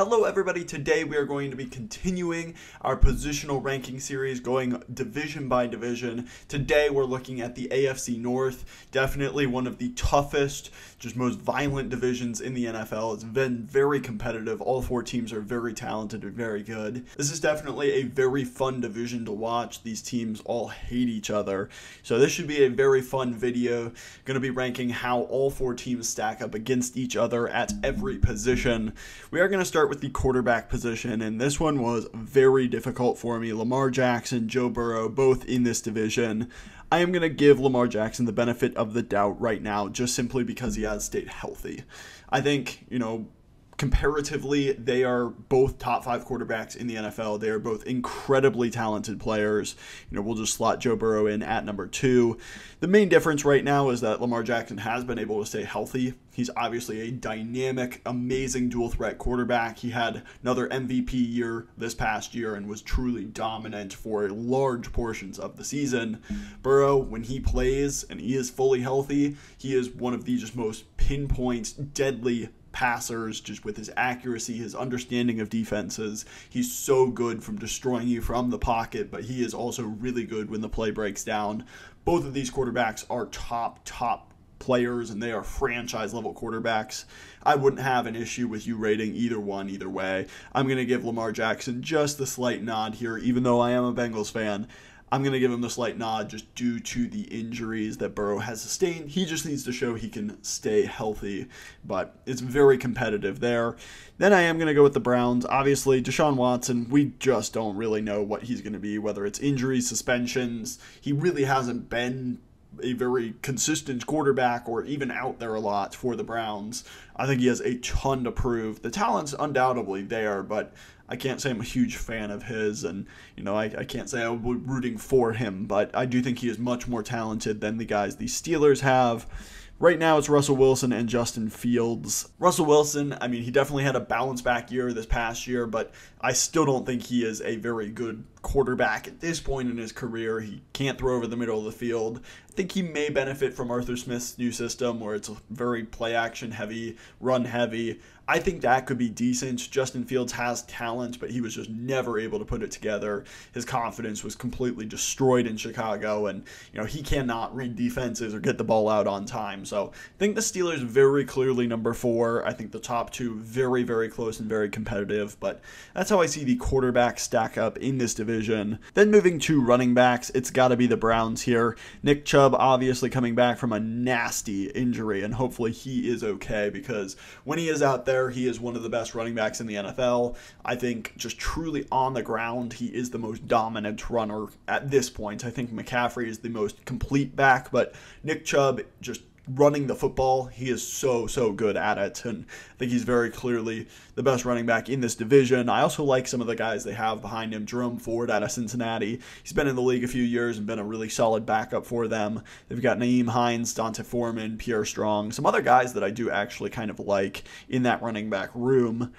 Hello everybody, today we are going to be continuing our positional ranking series going division by division. Today we're looking at the AFC North, definitely one of the toughest, just most violent divisions in the NFL. It's been very competitive. All four teams are very talented and very good. This is definitely a very fun division to watch. These teams all hate each other. So this should be a very fun video. Going to be ranking how all four teams stack up against each other at every position. We are going to start with the quarterback position, and this one was very difficult for me. Lamar Jackson, Joe Burrow, both in this division. I am going to give Lamar Jackson the benefit of the doubt right now, just simply because he has stayed healthy. I think, comparatively, they are both top five quarterbacks in the NFL. They are both incredibly talented players. We'll just slot Joe Burrow in at number two. The main difference right now is that Lamar Jackson has been able to stay healthy. He's obviously a dynamic, amazing dual threat quarterback. He had another MVP year this past year and was truly dominant for large portions of the season. Burrow, when he plays and he is fully healthy, he is one of the just most pinpoint, deadly passers, just with his accuracy, his understanding of defenses. He's so good from destroying you from the pocket, but he is also really good when the play breaks down. Both of these quarterbacks are top players, and they are franchise level quarterbacks. I wouldn't have an issue with you rating either one either way. I'm going to give Lamar Jackson just the slight nod here, even though I am a Bengals fan. I'm going to give him the slight nod just due to the injuries that Burrow has sustained. He just needs to show he can stay healthy, but it's very competitive there. Then I am going to go with the Browns. Obviously, Deshaun Watson, we just don't really know what he's going to be, whether it's injuries, suspensions. He really hasn't been a very consistent quarterback or even out there a lot for the Browns. I think he has a ton to prove. The talent's undoubtedly there, but I can't say I'm a huge fan of his, and I can't say I would be rooting for him, but I do think he is much more talented than the guys the Steelers have. Right now, it's Russell Wilson and Justin Fields. Russell Wilson, I mean, he definitely had a bounce back year this past year, but I still don't think he is a very good quarterback at this point in his career. He can't throw over the middle of the field. I think he may benefit from Arthur Smith's new system where it's very play action heavy, run heavy. I think that could be decent. Justin Fields has talent, but he was just never able to put it together. His confidence was completely destroyed in Chicago, and he cannot read defenses or get the ball out on time. So I think the Steelers very clearly number four. I think the top two very, very close and very competitive, but that's how I see the quarterback stack up in this division. Then moving to running backs, it's got to be the Browns here. Nick Chubb obviously coming back from a nasty injury, and hopefully he is okay, because when he is out there, he is one of the best running backs in the NFL. I think just truly on the ground, he is the most dominant runner at this point. I think McCaffrey is the most complete back, but Nick Chubb just running the football, he is so good at it, and I think he's very clearly the best running back in this division. I also like some of the guys they have behind him. Jerome Ford out of Cincinnati, he's been in the league a few years and been a really solid backup for them. They've got Naeem Hines, Dante Foreman, Pierre Strong, some other guys that I do actually kind of like in that running back room.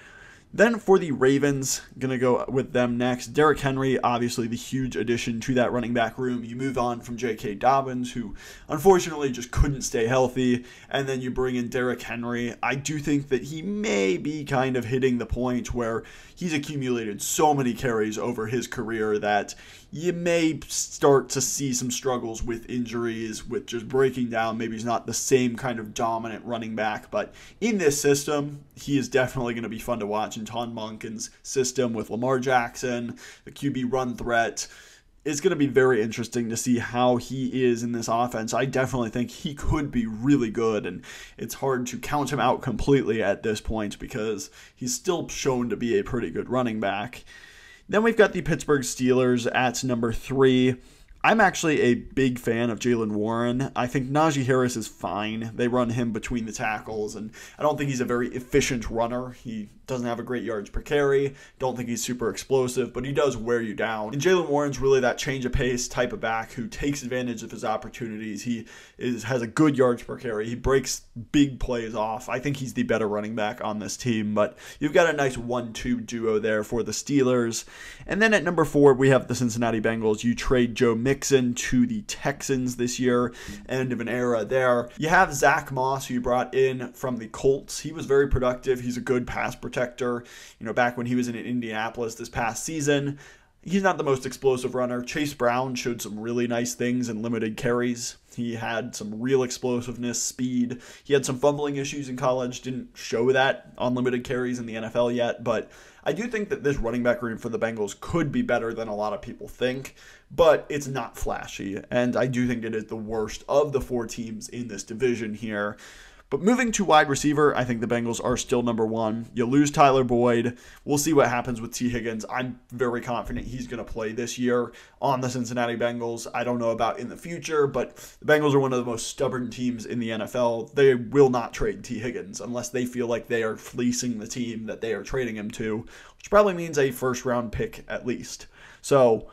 Then for the Ravens, going to go with them next. Derrick Henry, obviously the huge addition to that running back room. You move on from J.K. Dobbins, who unfortunately just couldn't stay healthy, and then you bring in Derrick Henry. I do think that he may be kind of hitting the point where he's accumulated so many carries over his career that you may start to see some struggles with injuries, with just breaking down. Maybe he's not the same kind of dominant running back, but in this system, he is definitely going to be fun to watch. Tom Monken's system with Lamar Jackson, the QB run threat. It's going to be very interesting to see how he is in this offense. I definitely think he could be really good, and it's hard to count him out completely at this point because he's still shown to be a pretty good running back. Then we've got the Pittsburgh Steelers at number three. I'm actually a big fan of Jaylen Warren. I think Najee Harris is fine. They run him between the tackles, and I don't think he's a very efficient runner. He doesn't have a great yards per carry. Don't think he's super explosive, but he does wear you down. And Jaylen Warren's really that change of pace type of back who takes advantage of his opportunities. He has a good yards per carry. He breaks big plays off. I think he's the better running back on this team, but you've got a nice 1-2 duo there for the Steelers. And then at number four, we have the Cincinnati Bengals. You trade Joe Mixon to the Texans this year. End of an era there. You have Zach Moss, who you brought in from the Colts. He was very productive. He's a good pass protector. protector, you know, back when he was in Indianapolis this past season. He's not the most explosive runner. Chase Brown showed some really nice things in limited carries. He had some real explosiveness, speed. He had some fumbling issues in college. Didn't show that on limited carries in the NFL yet. But I do think that this running back room for the Bengals could be better than a lot of people think. But it's not flashy. And I do think it is the worst of the four teams in this division here. But moving to wide receiver, I think the Bengals are still number one. You lose Tyler Boyd. We'll see what happens with T. Higgins. I'm very confident he's going to play this year on the Cincinnati Bengals. I don't know about in the future, but the Bengals are one of the most stubborn teams in the NFL. They will not trade T. Higgins unless they feel like they are fleecing the team that they are trading him to, which probably means a first-round pick at least. So,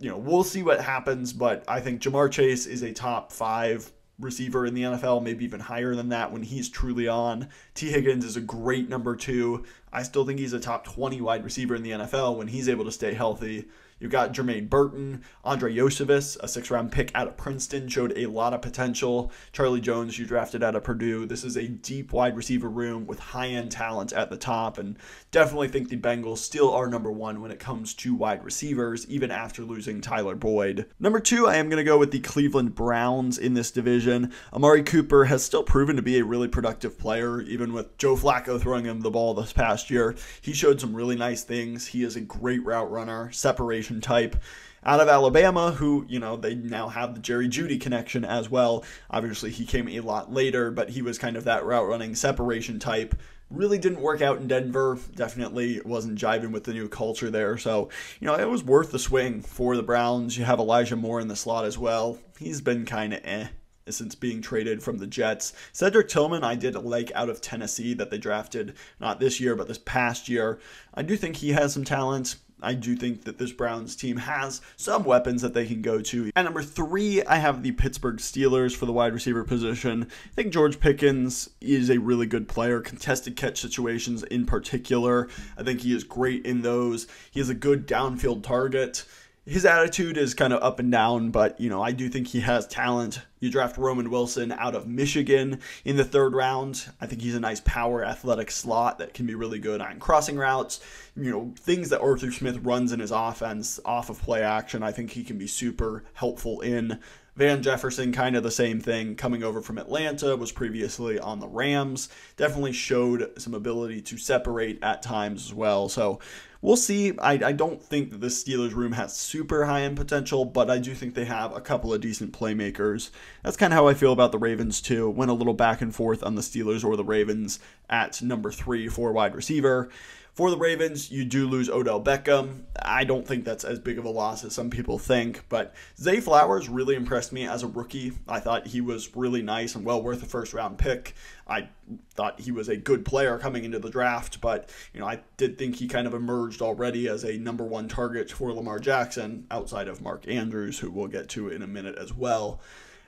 you know, we'll see what happens, but I think Ja'Marr Chase is a top 5 receiver in the NFL, maybe even higher than that when he's truly on. T. Higgins is a great number 2. I still think he's a top 20 wide receiver in the NFL when he's able to stay healthy. You've got Jermaine Burton, Andre Yosevis, a 6th-round pick out of Princeton, showed a lot of potential. Charlie Jones, you drafted out of Purdue. This is a deep wide receiver room with high-end talent at the top, and definitely think the Bengals still are number 1 when it comes to wide receivers, even after losing Tyler Boyd. Number 2, I am going to go with the Cleveland Browns in this division. Amari Cooper has still proven to be a really productive player, even with Joe Flacco throwing him the ball this past year. He showed some really nice things. He is a great route runner, separation type, out of Alabama, who, you know, they now have the Jerry Judy connection as well. Obviously, he came a lot later, but he was kind of that route running separation type. Really didn't work out in Denver. Definitely wasn't jiving with the new culture there. So, you know, it was worth the swing for the Browns. You have Elijah Moore in the slot as well. He's been kind of since being traded from the Jets. Cedric Tillman, I did like out of Tennessee that they drafted, not this year, but this past year. I do think he has some talent. I do think that this Browns team has some weapons that they can go to. At number 3, I have the Pittsburgh Steelers for the wide receiver position. I think George Pickens is a really good player, contested catch situations in particular. I think he is great in those. He is a good downfield target. His attitude is kind of up and down, but, you know, I do think he has talent. You draft Roman Wilson out of Michigan in the 3rd round. I think he's a nice power athletic slot that can be really good on crossing routes. You know, things that Arthur Smith runs in his offense off of play action, I think he can be super helpful in. Van Jefferson, kind of the same thing, coming over from Atlanta, was previously on the Rams. Definitely showed some ability to separate at times as well. So we'll see. I don't think that this Steelers room has super high-end potential, but I do think they have a couple of decent playmakers. That's kind of how I feel about the Ravens, too. Went a little back and forth on the Steelers or the Ravens at number 3 for wide receiver. For the Ravens, you do lose Odell Beckham. I don't think that's as big of a loss as some people think, but Zay Flowers really impressed me as a rookie. I thought he was really nice and well worth a first-round pick. I thought he was a good player coming into the draft, but, you know, I did think he kind of emerged already as a number 1 target for Lamar Jackson, outside of Mark Andrews, who we'll get to in a minute as well.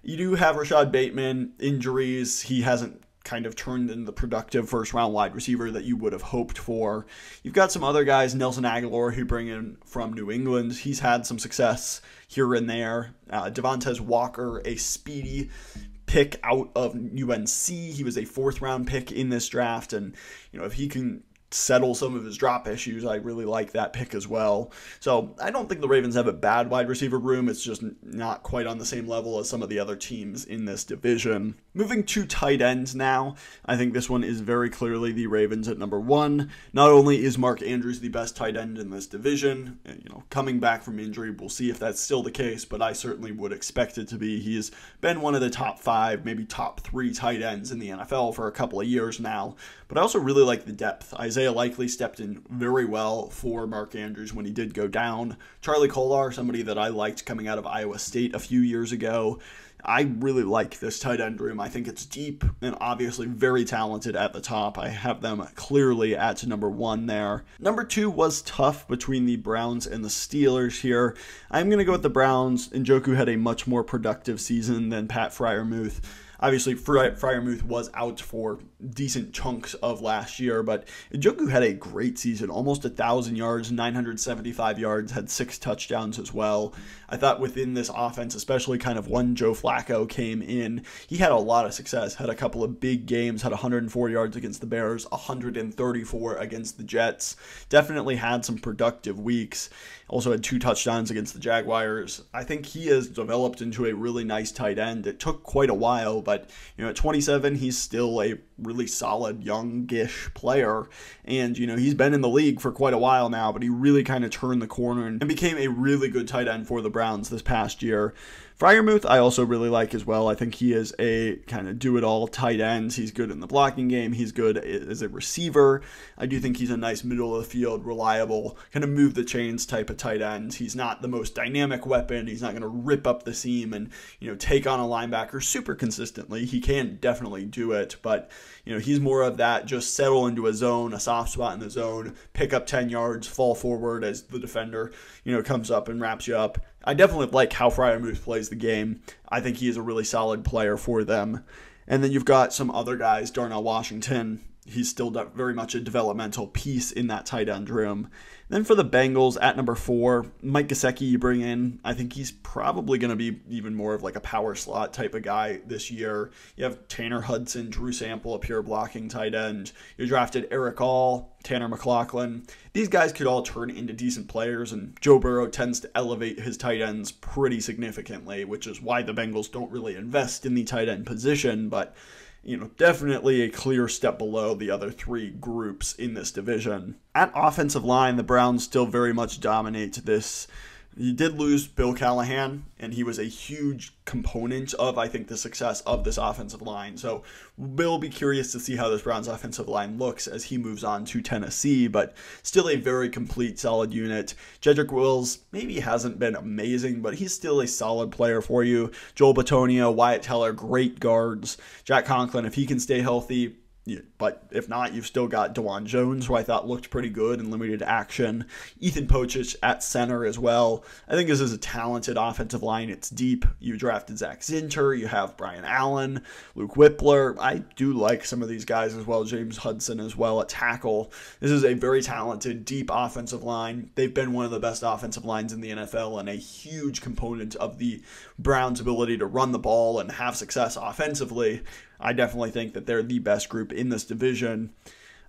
You do have Rashad Bateman, injuries. He hasn't kind of turned into the productive first-round wide receiver that you would have hoped for. You've got some other guys, Nelson Aguilar, who bring in from New England. He's had some success here and there. Devontae Walker, a speedy pick out of UNC. He was a 4th-round pick in this draft, and, you know, if he can settle some of his drop issues, I really like that pick as well. So I don't think the Ravens have a bad wide receiver room. It's just not quite on the same level as some of the other teams in this division. Moving to tight ends now, I think this one is very clearly the Ravens at number 1. Not only is Mark Andrews the best tight end in this division, you know, coming back from injury, we'll see if that's still the case, but I certainly would expect it to be. He's been one of the top 5, maybe top 3 tight ends in the NFL for a couple of years now, but I also really like the depth. Isaiah Likely stepped in very well for Mark Andrews when he did go down. Charlie Kolar, somebody that I liked coming out of Iowa State a few years ago. I really like this tight end room. I think it's deep and obviously very talented at the top. I have them clearly at number 1 there. Number 2 was tough between the Browns and the Steelers here. I'm going to go with the Browns. Njoku had a much more productive season than Pat Freiermuth. Obviously, Freiermuth was out for decent chunks of last year, but Njoku had a great season, almost 1,000 yards, 975 yards, had 6 touchdowns as well. I thought within this offense, especially kind of when Joe Flacco came in, he had a lot of success, had a couple of big games, had 104 yards against the Bears, 134 against the Jets, definitely had some productive weeks, also had 2 touchdowns against the Jaguars. I think he has developed into a really nice tight end. It took quite a while, but you know, at 27, he's still a really solid, youngish player, and you know, he's been in the league for quite a while now, but he really kind of turned the corner and became a really good tight end for the Browns this past year. Freiermuth, I also really like as well. I think he is a kind of do-it-all tight end. He's good in the blocking game. He's good as a receiver. I do think he's a nice middle-of-the-field, reliable, kind of move-the-chains type of tight end. He's not the most dynamic weapon. He's not going to rip up the seam and, you know, take on a linebacker super consistently. He can definitely do it, but, you know, he's more of that just settle into a zone, a soft spot in the zone, pick up 10 yards, fall forward as the defender, you know, comes up and wraps you up. I definitely like how Freiermuth plays the game. I think he is a really solid player for them. And then you've got some other guys. Darnell Washington, he's still very much a developmental piece in that tight end room. Then for the Bengals at number 4, Mike Gesicki you bring in. I think he's probably going to be even more of like a power slot type of guy this year. You have Tanner Hudson, Drew Sample, a pure blocking tight end. You drafted Eric All, Tanner McLaughlin. These guys could all turn into decent players, and Joe Burrow tends to elevate his tight ends pretty significantly, which is why the Bengals don't really invest in the tight end position, but you know, definitely a clear step below the other 3 groups in this division. At offensive line, the Browns still very much dominate this. You did lose Bill Callahan, and he was a huge component of, I think, the success of this offensive line. So we'll be curious to see how this Browns offensive line looks as he moves on to Tennessee, but still a very complete, solid unit. Jedrick Wills maybe hasn't been amazing, but he's still a solid player for you. Joel Bitonio, Wyatt Teller, great guards. Jack Conklin, if he can stay healthy, but if not, you've still got DeJuan Jones, who I thought looked pretty good in limited action. Ethan Pochich at center as well. I think this is a talented offensive line. It's deep. You drafted Zach Zinter. You have Brian Allen, Luke Whippler. I do like some of these guys as well. James Hudson as well at tackle. This is a very talented, deep offensive line. They've been one of the best offensive lines in the NFL and a huge component of the Browns' ability to run the ball and have success offensively. I definitely think that they're the best group in this division.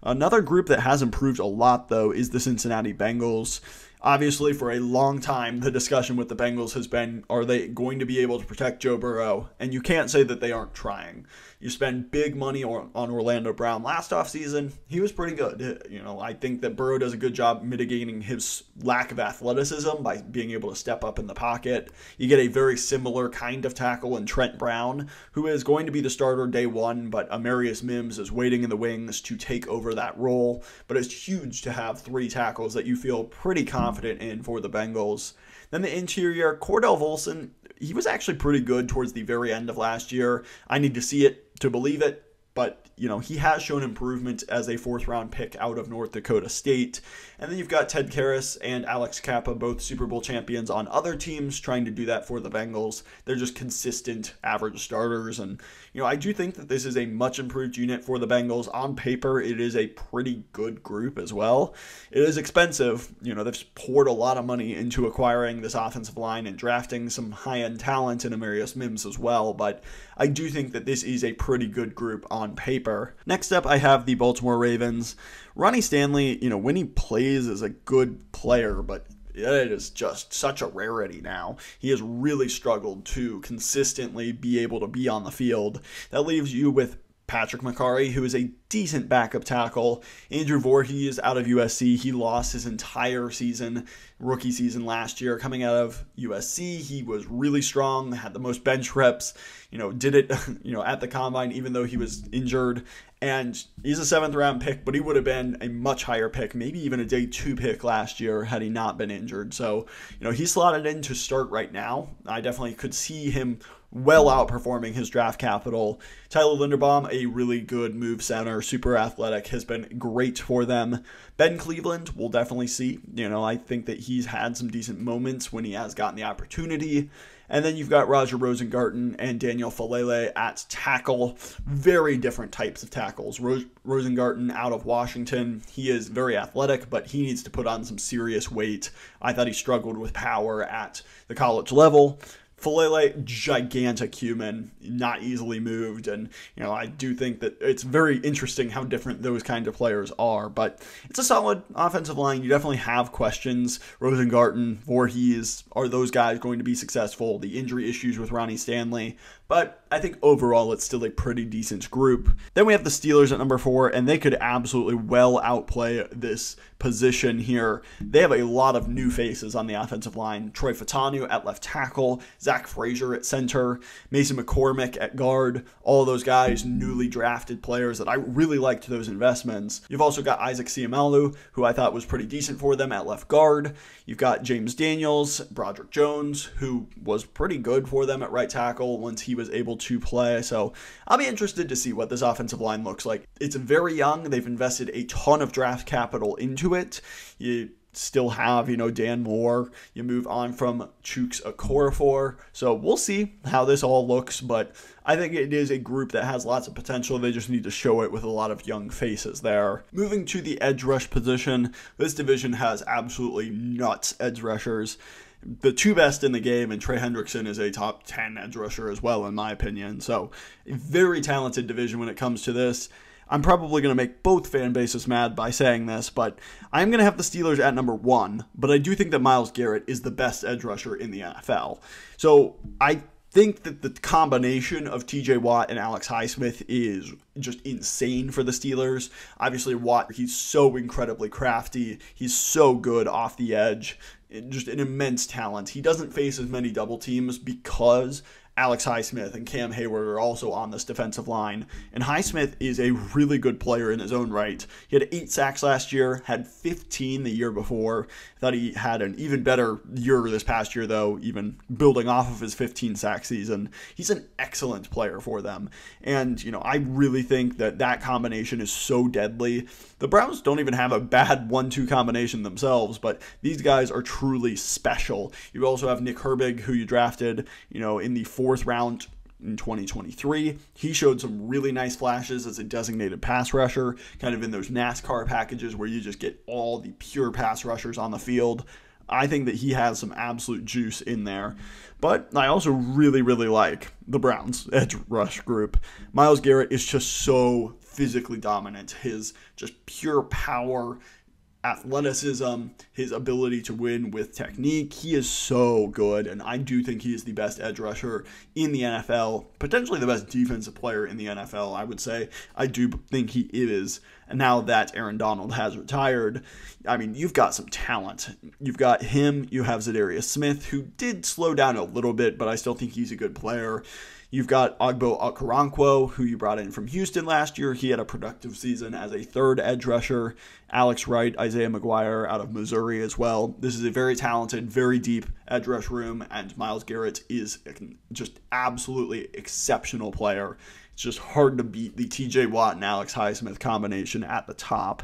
Another group that has improved a lot, though, is the Cincinnati Bengals. Obviously, for a long time, the discussion with the Bengals has been, are they going to be able to protect Joe Burrow? And you can't say that they aren't trying. You spend big money on Orlando Brown last offseason. He was pretty good. You know, I think that Burrow does a good job mitigating his lack of athleticism by being able to step up in the pocket. You get a very similar kind of tackle in Trent Brown, who is going to be the starter day one, but Amarius Mims is waiting in the wings to take over that role. But it's huge to have 3 tackles that you feel pretty confident in for the Bengals. Then the interior, Cordell Volson, he was actually pretty good towards the very end of last year. I need to see it to believe it, but you know, he has shown improvement as a 4th-round pick out of North Dakota State. And then you've got Ted Karras and Alex Kappa, both Super Bowl champions on other teams, trying to do that for the Bengals. They're just consistent, average starters. And, you know, I do think that this is a much improved unit for the Bengals. On paper, it is a pretty good group as well. It is expensive. You know, they've poured a lot of money into acquiring this offensive line and drafting some high-end talent in Amarius Mims as well. But I do think that this is a pretty good group on paper. Next up, I have the Baltimore Ravens. Ronnie Stanley, you know, when he plays is a good player, but it is just such a rarity now. He has really struggled to consistently be able to be on the field. That leaves you with Patrick McCarry, who is a decent backup tackle. Andrew Voorhees out of USC. He lost his entire season, rookie season last year. Coming out of USC, he was really strong, had the most bench reps, you know, did it, you know, at the combine, even though he was injured. And he's a 7th-round pick, but he would have been a much higher pick, maybe even a day 2 pick last year had he not been injured. So, you know, he's slotted in to start right now. I definitely could see him well outperforming his draft capital. Tyler Linderbaum, a really good move center, super athletic, has been great for them. Ben Cleveland, we'll definitely see. You know, I think that he's had some decent moments when he has gotten the opportunity. And then you've got Roger Rosengarten and Daniel Falele at tackle. Very different types of tackles. Rosengarten out of Washington. He is very athletic, but he needs to put on some serious weight. I thought he struggled with power at the college level. Falele, gigantic human, not easily moved, and you know, I do think that it's very interesting how different those kind of players are, but it's a solid offensive line. You definitely have questions. Rosengarten, Voorhees, are those guys going to be successful? The injury issues with Ronnie Stanley, but I think overall it's still a pretty decent group. Then we have the Steelers at number 4, and they could absolutely well outplay this position here. They have a lot of new faces on the offensive line. Troy Fautanu at left tackle, Zach Frazier at center, Mason McCormick at guard, all those guys, newly drafted players that I really liked those investments. You've also got Isaac Seumalo, who I thought was pretty decent for them at left guard. You've got James Daniels, Broderick Jones, who was pretty good for them at right tackle once he was able to play. So I'll be interested to see what this offensive line looks like. It's very young. They've invested a ton of draft capital into it. You still have, you know, Dan Moore. You move on from Chuks Okorafor. So we'll see how this all looks, but I think it is a group that has lots of potential. They just need to show it with a lot of young faces there. Moving to the edge rush position, this division has absolutely nuts edge rushers. The two best in the game, and Trey Hendrickson is a top 10 edge rusher as well, in my opinion. So a very talented division when it comes to this. I'm probably going to make both fan bases mad by saying this, but I'm going to have the Steelers at number 1, but I do think that Myles Garrett is the best edge rusher in the NFL. So I think that the combination of TJ Watt and Alex Highsmith is just insane for the Steelers. Obviously, Watt, he's so incredibly crafty. He's so good off the edge. Just an immense talent. He doesn't face as many double teams because Alex Highsmith and Cam Hayward are also on this defensive line. And Highsmith is a really good player in his own right. He had 8 sacks last year, had 15 the year before. I thought he had an even better year this past year, though, even building off of his 15 sack season. He's an excellent player for them. And, you know, I really think that that combination is so deadly. The Browns don't even have a bad 1-2 combination themselves, but these guys are truly special. You also have Nick Herbig, who you drafted, you know, in the 4th round in 2023. He showed some really nice flashes as a designated pass rusher, kind of in those NASCAR packages where you just get all the pure pass rushers on the field. I think that he has some absolute juice in there. But I also really, really like the Browns edge rush group. Myles Garrett is just so physically dominant. His just pure power, athleticism, his ability to win with technique. He is so good, and I do think he is the best edge rusher in the NFL, potentially the best defensive player in the NFL, I would say. I do think he is. And now that Aaron Donald has retired, I mean, you've got some talent. You've got him. You have Zadarius Smith, who did slow down a little bit, but I still think he's a good player. You've got Ogbo Okoronkwo, who you brought in from Houston last year. He had a productive season as a third edge rusher. Alex Wright, Isaiah McGuire out of Missouri as well. This is a very talented, very deep edge rush room, and Myles Garrett is just absolutely exceptional player. It's just hard to beat the TJ Watt and Alex Highsmith combination at the top.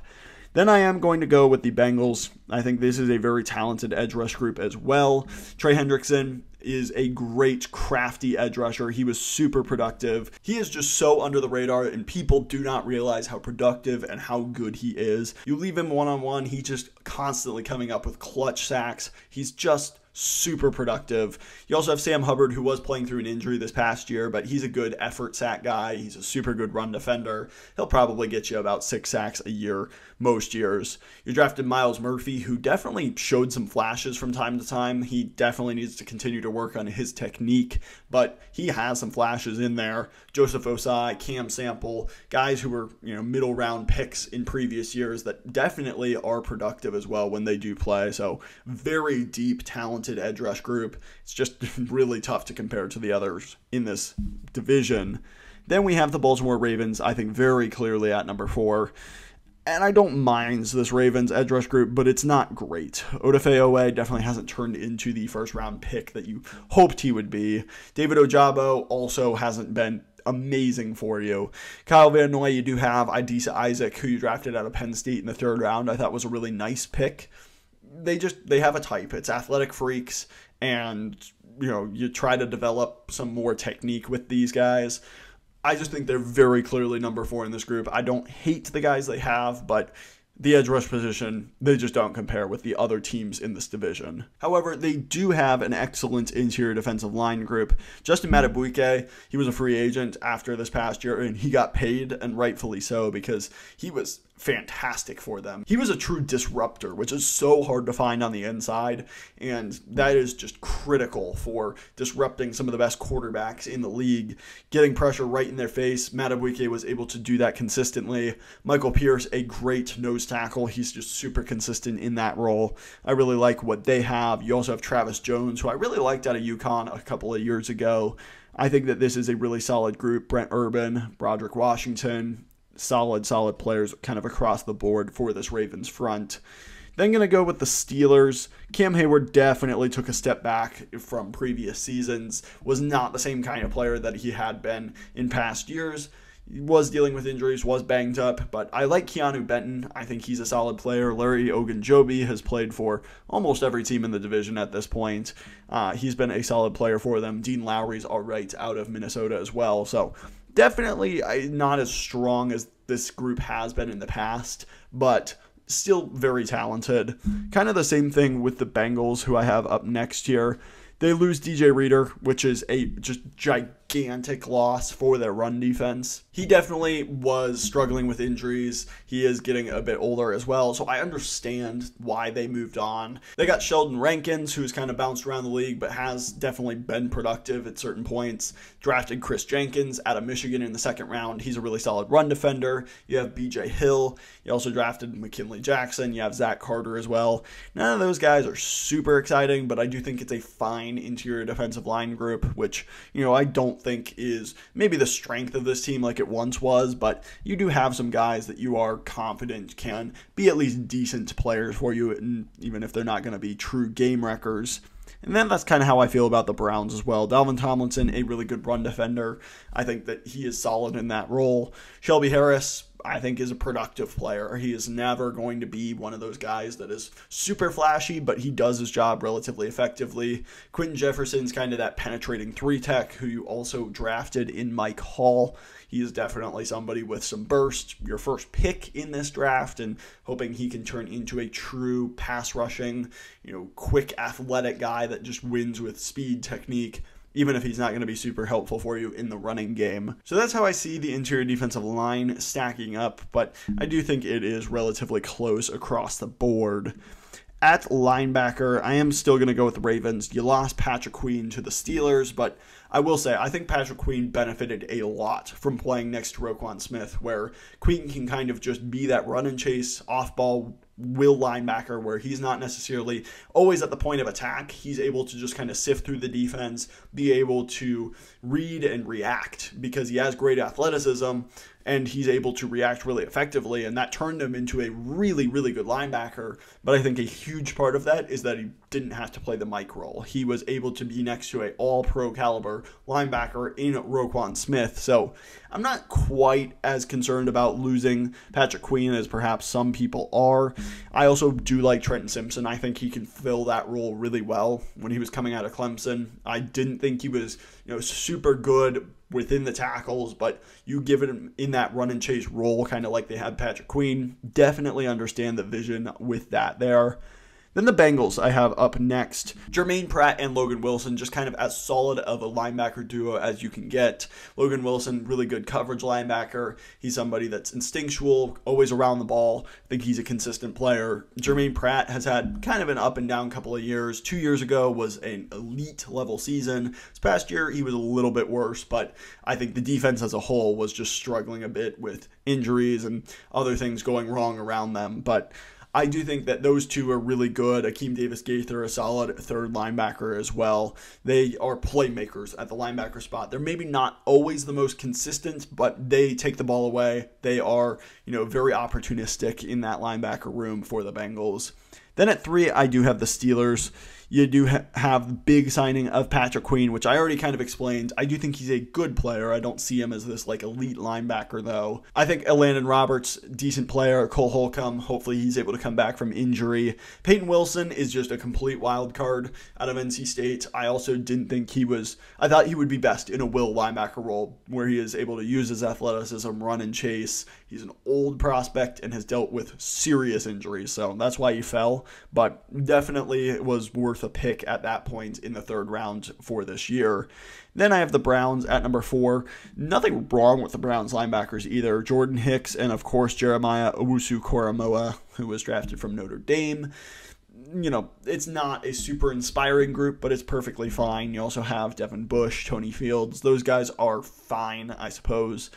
Then I am going to go with the Bengals. I think this is a very talented edge rush group as well. Trey Hendrickson is a great, crafty edge rusher. He was super productive. He is just so under the radar, and people do not realize how productive and how good he is. You leave him one-on-one, he's just constantly coming up with clutch sacks. He's just super productive. You also have Sam Hubbard, who was playing through an injury this past year, but he's a good effort sack guy. He's a super good run defender. He'll probably get you about 6 sacks a year most years. You drafted Myles Murphy, who definitely showed some flashes from time to time. He definitely needs to continue to work on his technique, but he has some flashes in there. Joseph Osai, Cam Sample, guys who were, you know, middle round picks in previous years that definitely are productive as well when they do play. So very deep, talented edge rush group. It's just really tough to compare to the others in this division. Then we have the Baltimore Ravens, I think very clearly at number 4. And I don't mind this Ravens edge rush group, but it's not great. Odefeowe definitely hasn't turned into the first-round pick that you hoped he would be. David Ojabo also hasn't been amazing for you. Kyle Van Noy, you do have Idisa Isaac, who you drafted out of Penn State in the third round. I thought was a really nice pick. They have a type. It's athletic freaks, and you try to develop some more technique with these guys. I just think they're very clearly number four in this group. I don't hate the guys they have, but the edge rush position, they just don't compare with the other teams in this division. However, they do have an excellent interior defensive line group. Justin Matabuike, he was a free agent after this past year, and he got paid, and rightfully so, because he was fantastic for them. He was a true disruptor, which is so hard to find on the inside, and that is just critical for disrupting some of the best quarterbacks in the league. Getting pressure right in their face, Matabuike was able to do that consistently. Michael Pierce, a great nose tackle. He's just super consistent in that role. I really like what they have. You also have Travis Jones, who I really liked out of UConn a couple of years ago. I think that this is a really solid group. Brent Urban, Broderick Washington, solid players kind of across the board for this Ravens front. Then going to go with the Steelers. Cam Hayward definitely took a step back from previous seasons, was not the same kind of player that he had been in past years. He was dealing with injuries, was banged up, but I like Keanu Benton. I think he's a solid player. Larry Ogunjobi has played for almost every team in the division at this point. He's been a solid player for them. Dean Lowry's all right out of Minnesota as well, so definitely not as strong as this group has been in the past, but still very talented. Kind of the same thing with the Bengals, who I have up next here. They lose DJ Reader, which is a just gigantic loss for their run defense. He definitely was struggling with injuries. He is getting a bit older as well, so I understand why they moved on. They got Sheldon Rankins, who's kind of bounced around the league, but has definitely been productive at certain points. Drafted Chris Jenkins out of Michigan in the second round. He's a really solid run defender. You have BJ Hill. You also drafted McKinley Jackson. You have Zach Carter as well. None of those guys are super exciting, but I do think it's a fine interior defensive line group, which, I don't think is maybe the strength of this team like it once was, but you do have some guys that you are confident can be at least decent players for you, and even if they're not going to be true game wreckers. And then that's kind of how I feel about the Browns as well. Dalvin Tomlinson, a really good run defender. I think that he is solid in that role. Shelby Harris, I think, is a productive player. He is never going to be one of those guys that is super flashy, but he does his job relatively effectively. Quentin Jefferson's kind of that penetrating three-tech who you also drafted in Mike Hall. He is definitely somebody with some burst, your first pick in this draft, and hoping he can turn into a true pass-rushing, quick athletic guy that just wins with speed, technique, even if he's not going to be super helpful for you in the running game. So that's how I see the interior defensive line stacking up, but I do think it is relatively close across the board. At linebacker, I am still going to go with the Ravens. You lost Patrick Queen to the Steelers, but I will say, I think Patrick Queen benefited a lot from playing next to Roquan Smith, where Queen can kind of just be that run and chase off-ball will linebacker where he's not necessarily always at the point of attack. He's able to just kind of sift through the defense, be able to read and react because he has great athleticism and he's able to react really effectively. And that turned him into a really, really good linebacker. But I think a huge part of that is that he didn't have to play the Mike role. He was able to be next to an all-pro caliber linebacker in Roquan Smith. So I'm not quite as concerned about losing Patrick Queen as perhaps some people are. I also do like Trenton Simpson. I think he can fill that role really well. When he was coming out of Clemson, I didn't think he was, super good within the tackles, but you give him in that run and chase role, kind of like they had Patrick Queen. Definitely understand the vision with that there. Then the Bengals I have up next. Jermaine Pratt and Logan Wilson, just kind of as solid of a linebacker duo as you can get. Logan Wilson, really good coverage linebacker. He's somebody that's instinctual, always around the ball. I think he's a consistent player. Jermaine Pratt has had kind of an up and down couple of years. 2 years ago was an elite level season. This past year, he was a little bit worse, but I think the defense as a whole was just struggling a bit with injuries and other things going wrong around them. But I do think that those two are really good. Akeem Davis Gaither, a solid third linebacker as well. They are playmakers at the linebacker spot. They're maybe not always the most consistent, but they take the ball away. They are, you know, very opportunistic in that linebacker room for the Bengals. Then at 3, I do have the Steelers. You do have the big signing of Patrick Queen, which I already kind of explained. I do think he's a good player. I don't see him as this like elite linebacker though. I think Landon Roberts, decent player. Cole Holcomb, hopefully he's able to come back from injury. Peyton Wilson is just a complete wild card out of NC State. I also didn't think he was, I thought he would be best in a will linebacker role where he is able to use his athleticism, run and chase. He's an old prospect and has dealt with serious injuries. So that's why he fell, but definitely it was worth a pick at that point in the 3rd round for this year. Then I have the Browns at number 4. Nothing wrong with the Browns linebackers either. Jordan Hicks and, of course, Jeremiah Owusu-Koramoah, who was drafted from Notre Dame. You know, it's not a super inspiring group, but it's perfectly fine. You also have Devin Bush, Tony Fields. Those guys are fine, I suppose.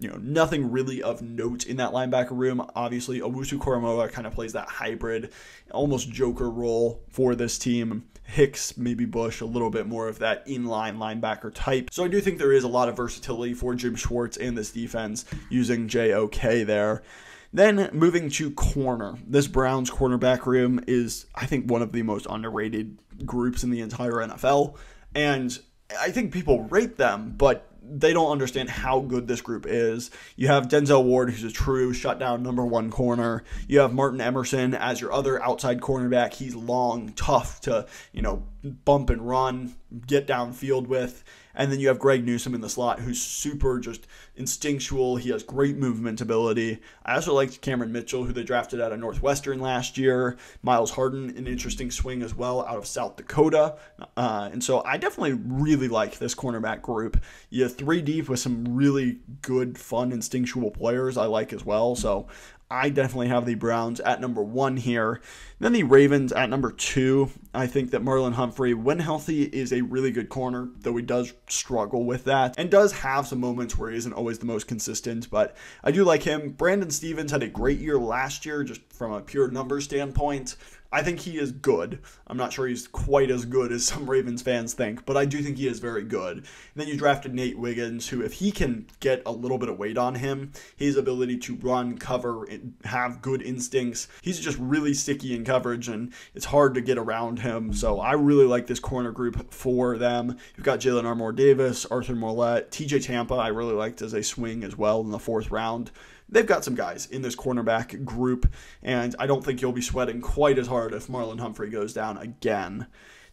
You know, nothing really of note in that linebacker room. Obviously, Owusu-Koramoah kind of plays that hybrid, almost joker role for this team. Hicks, maybe Bush, a little bit more of that inline linebacker type. So I do think there is a lot of versatility for Jim Schwartz and this defense using JOK there. Then moving to corner, this Browns cornerback room is, I think, one of the most underrated groups in the entire NFL. And I think people rate them, but they don't understand how good this group is. You have Denzel Ward, who's a true shutdown number 1 corner. You have Martin Emerson as your other outside cornerback. He's long, tough to, you know, bump and run, get downfield with. And then you have Greg Newsome in the slot, who's super just instinctual. He has great movement ability. I also liked Cameron Mitchell, who they drafted out of Northwestern last year. Myles Hardin, an interesting swing as well out of South Dakota. And so I definitely really like this cornerback group. You have 3 deep with some really good, fun, instinctual players I like as well. So I definitely have the Browns at number 1 here. Then the Ravens at number 2. I think that Marlon Humphrey, when healthy, is a really good corner, though he does struggle with that and does have some moments where he isn't always the most consistent, but I do like him. Brandon Stevens had a great year last year, just from a pure numbers standpoint. I think he is good. I'm not sure he's quite as good as some Ravens fans think, but I do think he is very good. And then you drafted Nate Wiggins, who, if he can get a little bit of weight on him, his ability to run, cover, and have good instincts, he's just really sticky in coverage, and it's hard to get around him. So I really like this corner group for them. You've got Jalen Armour-Davis, Arthur Mollett, TJ Tampa I really liked as a swing as well in the 4th round. They've got some guys in this cornerback group, and I don't think you'll be sweating quite as hard if Marlon Humphrey goes down again.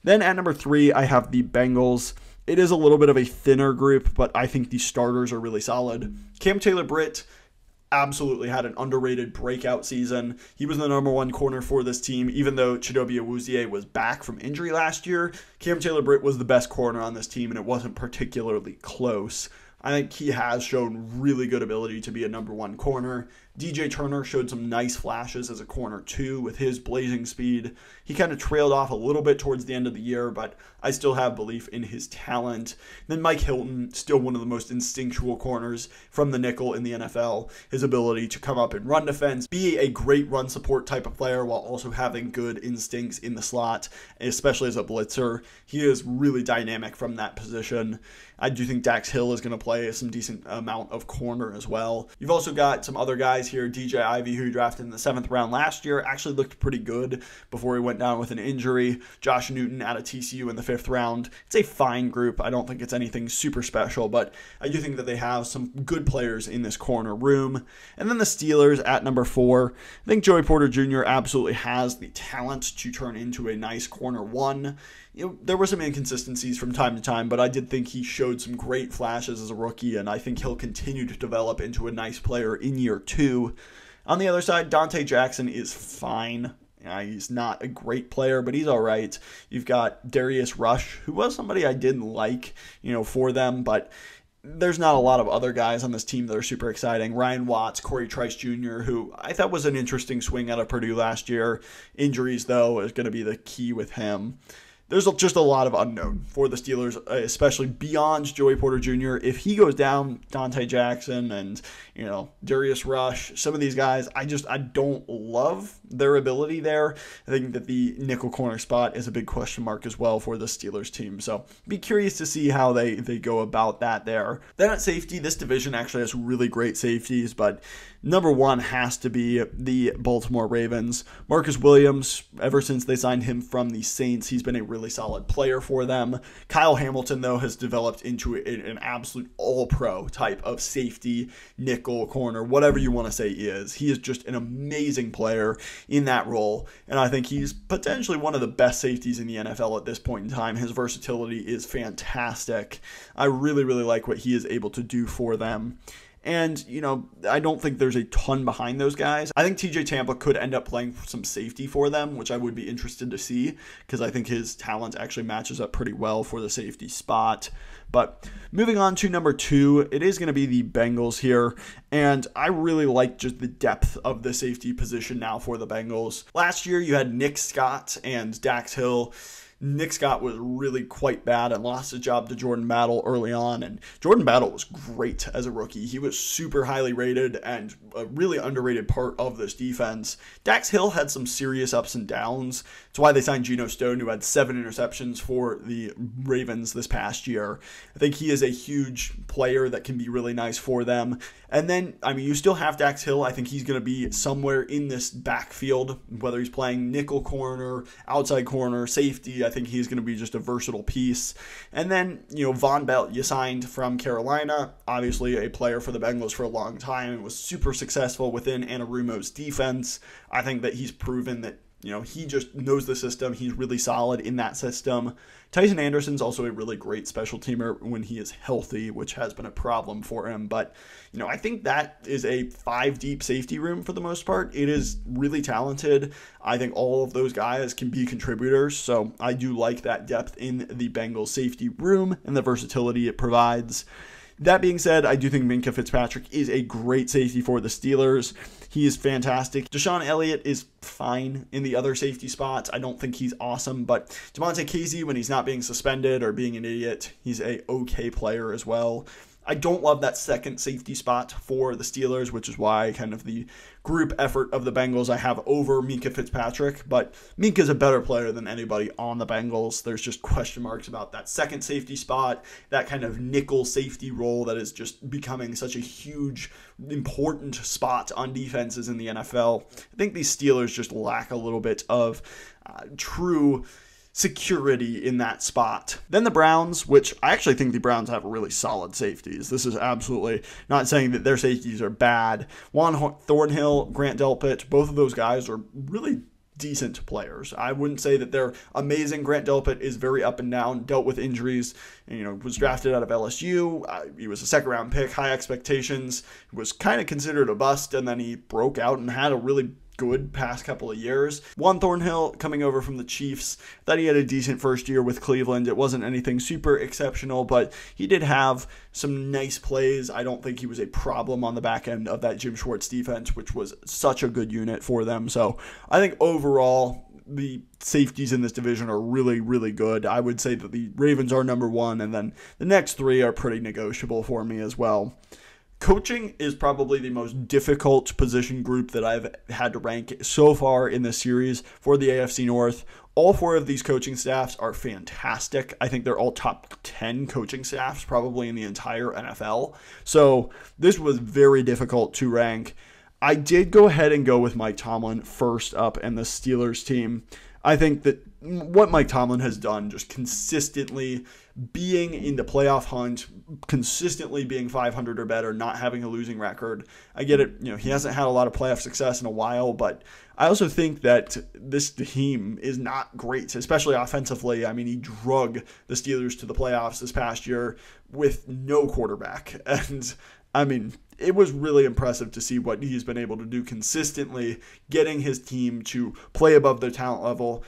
Then at number 3, I have the Bengals. It is a little bit of a thinner group, but I think the starters are really solid. Cam Taylor-Britt absolutely had an underrated breakout season. He was the number 1 corner for this team, even though Chidobe Awuzie was back from injury last year. Cam Taylor-Britt was the best corner on this team, and it wasn't particularly close. I think he has shown really good ability to be a number 1 corner. DJ Turner showed some nice flashes as a corner too with his blazing speed. He kind of trailed off a little bit towards the end of the year, but I still have belief in his talent. Then Mike Hilton, still one of the most instinctual corners from the nickel in the NFL. His ability to come up and run defense, be a great run support type of player while also having good instincts in the slot, especially as a blitzer. He is really dynamic from that position. I do think Dax Hill is going to play some decent amount of corner as well. You've also got some other guys here. DJ Ivey, who drafted in the 7th round last year, actually looked pretty good before he went down with an injury. Josh Newton out of TCU in the 5th round. It's a fine group. I don't think it's anything super special, but I do think that they have some good players in this corner room. And then the Steelers at number 4. I think Joey Porter Jr. absolutely has the talent to turn into a nice corner 1. You know, there were some inconsistencies from time to time, but I did think he showed some great flashes as a rookie, and I think he'll continue to develop into a nice player in year 2. On the other side, Dante Jackson is fine. He's not a great player, but he's all right. You've got Darius Rush, who was somebody I didn't like, you know, for them, but there's not a lot of other guys on this team that are super exciting. Ryan Watts, Corey Trice Jr., who I thought was an interesting swing out of Purdue last year. Injuries, though, is going to be the key with him. there's just a lot of unknown for the Steelers, especially beyond Joey Porter Jr. If he goes down, Dante Jackson and, you know, Darius Rush, some of these guys, I don't love their ability there. I think that the nickel corner spot is a big question mark as well for the Steelers team. So be curious to see how they go about that there. Then at safety, this division actually has really great safeties, but number one has to be the Baltimore Ravens. Marcus Williams, ever since they signed him from the Saints, he's been a really solid player for them. Kyle Hamilton, though, has developed into an absolute all-pro type of safety, nickel, corner, whatever you want to say he is. He is just an amazing player in that role, and I think he's potentially one of the best safeties in the NFL at this point in time. His versatility is fantastic. I really, really like what he is able to do for them. And, you know, I don't think there's a ton behind those guys. I think TJ Tampa could end up playing some safety for them, which I would be interested to see because I think his talent actually matches up pretty well for the safety spot. But moving on to number two, it is going to be the Bengals here. And I really like just the depth of the safety position now for the Bengals. Last year, you had Nick Scott and Dax Hill. Nick Scott was really quite bad and lost his job to Jordan Battle early on, and Jordan Battle was great as a rookie. He was super highly rated and a really underrated part of this defense. Dax Hill had some serious ups and downs. That's why they signed Geno Stone, who had 7 interceptions for the Ravens this past year. I think he is a huge player that can be really nice for them. And then, I mean, you still have Dax Hill. I think he's going to be somewhere in this backfield, whether he's playing nickel corner, outside corner, safety. I think he's going to be just a versatile piece. And then, you know, Von Bell, you signed from Carolina, obviously a player for the Bengals for a long time and was super successful within Anarumo's defense. I think that he's proven that, you know, he just knows the system. He's really solid in that system. Tyson Anderson's also a really great special teamer when he is healthy, which has been a problem for him. But, you know, I think that is a 5-deep safety room for the most part. It is really talented. I think all of those guys can be contributors. So I do like that depth in the Bengals safety room and the versatility it provides. That being said, I do think Minkah Fitzpatrick is a great safety for the Steelers. He is fantastic. Deshaun Elliott is fine in the other safety spots. I don't think he's awesome, but DeMonte Casey, when he's not being suspended or being an idiot, he's a okay player as well. I don't love that second safety spot for the Steelers, which is why kind of the group effort of the Bengals I have over Minkah Fitzpatrick, but Minka's a better player than anybody on the Bengals. There's just question marks about that second safety spot, that kind of nickel safety role that is just becoming such a huge, important spot on defenses in the NFL. I think these Steelers just lack a little bit of true security in that spot. Then the Browns, which I actually think the Browns have really solid safeties. This is absolutely not saying that their safeties are bad. Juan Thornhill, Grant Delpit, both of those guys are really decent players. I wouldn't say that they're amazing. Grant Delpit is very up and down, dealt with injuries, and, you know, was drafted out of LSU. He was a second-round pick, high expectations, was kind of considered a bust, and then he broke out and had a really good past couple of years. Juan Thornhill coming over from the Chiefs, thought he had a decent first year with Cleveland. It wasn't anything super exceptional, but he did have some nice plays. I don't think he was a problem on the back end of that Jim Schwartz defense, which was such a good unit for them. So I think overall, the safeties in this division are really, really good. I would say that the Ravens are number one, and then the next three are pretty negotiable for me as well. Coaching is probably the most difficult position group that I've had to rank so far in this series for the AFC North. All 4 of these coaching staffs are fantastic. I think they're all top 10 coaching staffs probably in the entire NFL. So this was very difficult to rank. I did go ahead and go with Mike Tomlin first up and the Steelers team. I think that what Mike Tomlin has done, just consistently being in the playoff hunt, consistently being 500 or better, not having a losing record. I get it. You know, he hasn't had a lot of playoff success in a while, but I also think that this team is not great, especially offensively. I mean, he drug the Steelers to the playoffs this past year with no quarterback. And I mean, it was really impressive to see what he's been able to do consistently, getting his team to play above their talent level,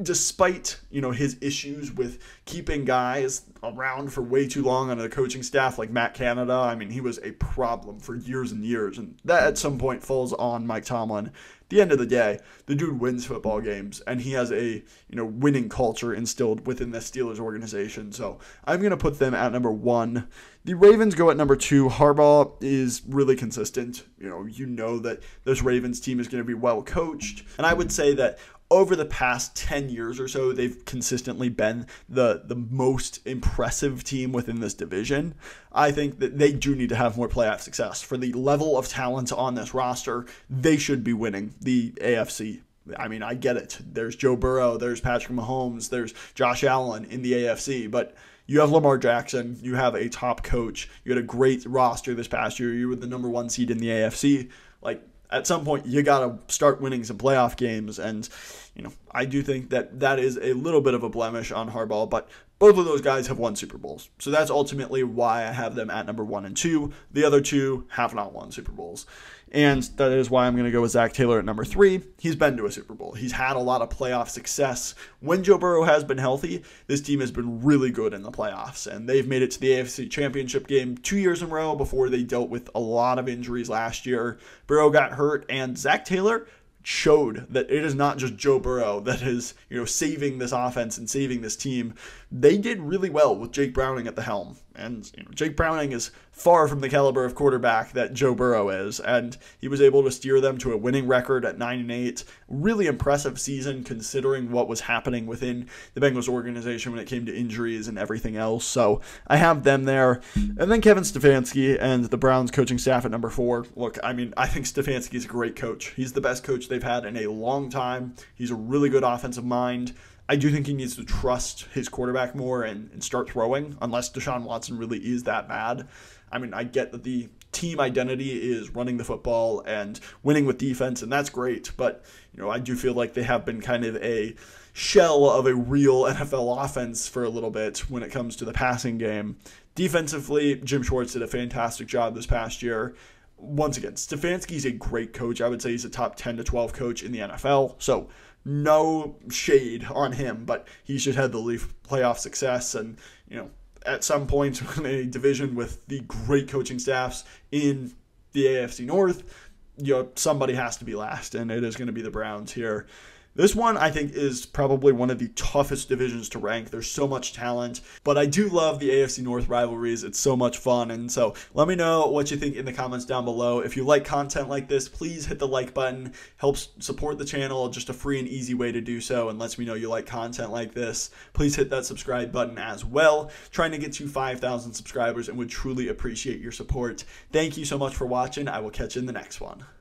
despite, you know, his issues with keeping guys around for way too long on a coaching staff like Matt Canada, I mean, he was a problem for years and years, and that at some point falls on Mike Tomlin. At the end of the day, the dude wins football games, and he has a, you know, winning culture instilled within the Steelers organization. So I'm going to put them at number 1. The Ravens go at number 2. Harbaugh is really consistent. You know that this Ravens team is going to be well coached, and I would say that over the past 10 years or so, they've consistently been the most impressive team within this division. I think that they do need to have more playoff success. For the level of talent on this roster, they should be winning the AFC. I mean, I get it. There's Joe Burrow, there's Patrick Mahomes, there's Josh Allen in the AFC, but you have Lamar Jackson, you have a top coach, you had a great roster this past year, you were the number 1 seed in the AFC. Like, at some point, you got to start winning some playoff games, and, you know, I do think that that is a little bit of a blemish on Harbaugh, but both of those guys have won Super Bowls, so that's ultimately why I have them at number 1 and 2. The other two have not won Super Bowls, and that is why I'm going to go with Zach Taylor at number 3. He's been to a Super Bowl. He's had a lot of playoff success. When Joe Burrow has been healthy, this team has been really good in the playoffs, and they've made it to the AFC Championship game 2 years in a row before they dealt with a lot of injuries last year. Burrow got hurt, and Zach Taylor showed that it is not just Joe Burrow that is, you know, saving this offense and saving this team. They did really well with Jake Browning at the helm. And, you know, Jake Browning is far from the caliber of quarterback that Joe Burrow is. And he was able to steer them to a winning record at 9-8. Really impressive season considering what was happening within the Bengals organization when it came to injuries and everything else. So I have them there. And then Kevin Stefanski and the Browns coaching staff at number 4. Look, I mean, I think Stefanski's a great coach. He's the best coach they've had in a long time. He's a really good offensive mind. I do think he needs to trust his quarterback more and start throwing, unless Deshaun Watson really is that bad. I mean, I get that the team identity is running the football and winning with defense, and that's great, but, you know, I do feel like they have been kind of a shell of a real NFL offense for a little bit when it comes to the passing game. Defensively, Jim Schwartz did a fantastic job this past year. Once again, Stefanski's a great coach. I would say he's a top 10 to 12 coach in the NFL, so no shade on him, but he should have the Leaf playoff success. And, you know, at some point in a division with the great coaching staffs in the AFC North, you know, somebody has to be last, and it is going to be the Browns here. This one, I think, is probably one of the toughest divisions to rank. There's so much talent, but I do love the AFC North rivalries. It's so much fun, and so let me know what you think in the comments down below. If you like content like this, please hit the like button. Helps support the channel, just a free and easy way to do so, and lets me know you like content like this. Please hit that subscribe button as well. Trying to get to 5,000 subscribers, and would truly appreciate your support. Thank you so much for watching. I will catch you in the next one.